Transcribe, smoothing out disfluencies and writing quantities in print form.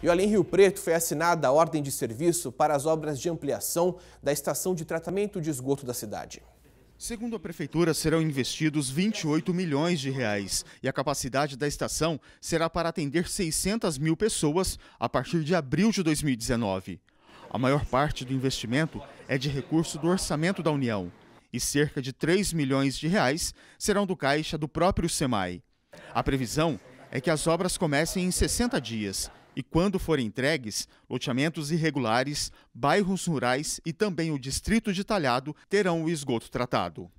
E olha, em Rio Preto foi assinada a ordem de serviço para as obras de ampliação da estação de tratamento de esgoto da cidade. Segundo a prefeitura, serão investidos R$ 28 milhões e a capacidade da estação será para atender 600 mil pessoas a partir de abril de 2019. A maior parte do investimento é de recurso do orçamento da União e cerca de R$ 3 milhões serão do caixa do próprio Semae. A previsão é que as obras comecem em 60 dias e, quando forem entregues, loteamentos irregulares, bairros rurais e também o distrito de Talhado terão o esgoto tratado.